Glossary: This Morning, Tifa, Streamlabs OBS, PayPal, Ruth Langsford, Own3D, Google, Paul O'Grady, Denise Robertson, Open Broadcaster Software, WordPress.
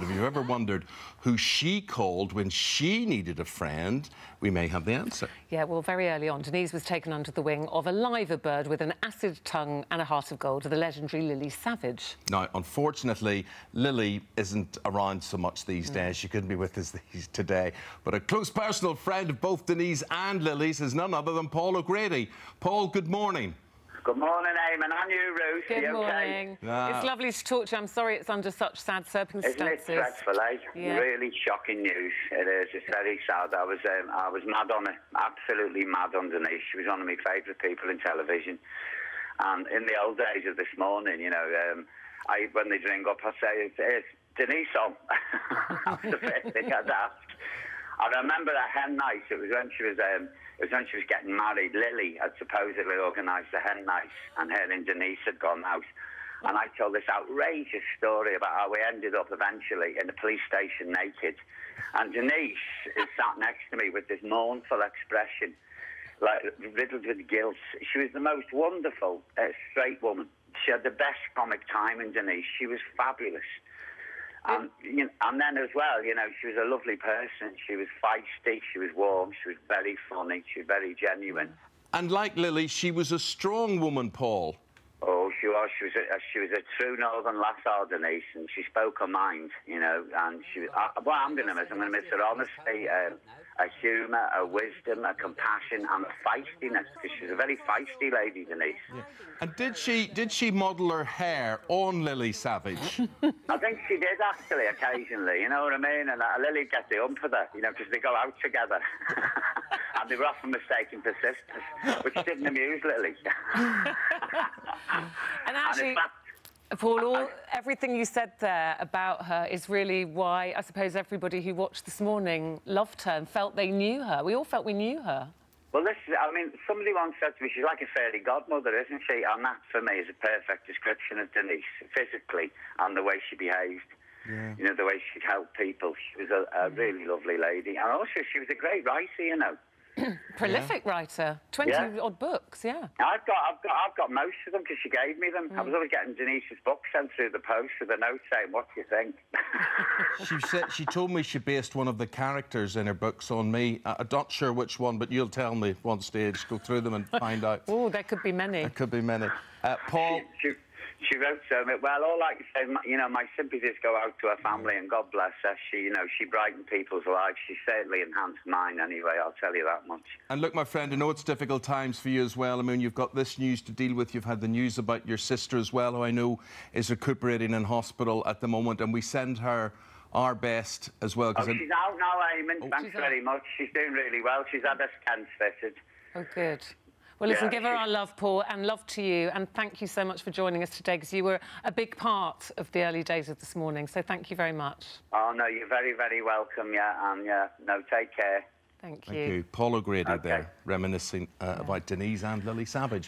Have you ever wondered who she called when she needed a friend? We may have the answer. Yeah, well, very early on, Denise was taken under the wing of a liver bird with an acid tongue and a heart of gold, the legendary Lily Savage. Now, unfortunately, Lily isn't around so much these days. She couldn't be with us today. But a close personal friend of both Denise and Lily's is none other than Paul O'Grady. Paul, good morning. Good morning, Eamonn. I'm you, Ruth. Good morning. Okay? It's lovely to talk to you. I'm sorry it's under such sad circumstances. Isn't it dreadful, eh? Yeah. Really shocking news. It is. It's very sad. I was mad on it. Absolutely mad on Denise. She was one of my favourite people in television. And in the old days of This Morning, you know, when they drink up, I say, it's Denise on. That's the first thing I'd ask. I remember a hen night. It was when she was getting married. Lily had supposedly organised the hen night, and her and Denise had gone out. And I told this outrageous story about how we ended up eventually in the police station naked. And Denise is sat next to me with this mournful expression, like riddled with guilt. She was the most wonderful straight woman. She had the best comic timing, Denise. She was fabulous. You know, and then as well, you know, she was a lovely person. She was feisty, she was warm, she was very funny, she was very genuine. And like Lily, she was a strong woman, Paul. Oh, she was. She was a true northern lass, Denise, and she spoke her mind, you know. And she was, well, I'm going to miss her honesty, her humour, her wisdom, her compassion, and her feistiness, because she's a very feisty lady, Denise. Yeah. And did she model her hair on Lily Savage? I think she did, actually, occasionally, you know what I mean? And Lily'd get the hump for that, you know, because they go out together. And they were often mistaken for sisters, which didn't amuse Lily. And actually, and fact, Paul, everything you said there about her is really why I suppose everybody who watched This Morning loved her and felt they knew her. We all felt we knew her. Well, this is, I mean, somebody once said to me, she's like a fairy godmother, isn't she? And that, for me, is a perfect description of Denise, physically, and the way she behaved. Yeah. You know, the way she'd help people. She was a really lovely lady. And also, she was a great writer, you know. Prolific writer, 20-odd books, yeah. I've got most of them because she gave me them. I was always getting Denise's books sent through the post with a note saying, "What do you think?" She told me she based one of the characters in her books on me. I'm not sure which one, but you'll tell me one stage. Go through them and find out. Oh, there could be many. There could be many. Paul. She wrote so much. Well, all I can say, you know, my sympathies go out to her family, and God bless her. She, you know, she brightened people's lives. She certainly enhanced mine anyway, I'll tell you that much. And look, my friend, I know it's difficult times for you as well. I mean, you've got this news to deal with. You've had the news about your sister as well, who I know is recuperating in hospital at the moment, and we send her our best as well. Oh, she's out now, Eamonn. Oh, thanks very much. She's doing really well. She's had her scans fitted. Oh, good. Well, listen, give her our love, Paul, and love to you. And thank you so much for joining us today, because you were a big part of the early days of This Morning. So thank you very much. Oh, no, you're very, very welcome, no, take care. Thank you. Paul O'Grady there, reminiscing about Denise and Lily Savage.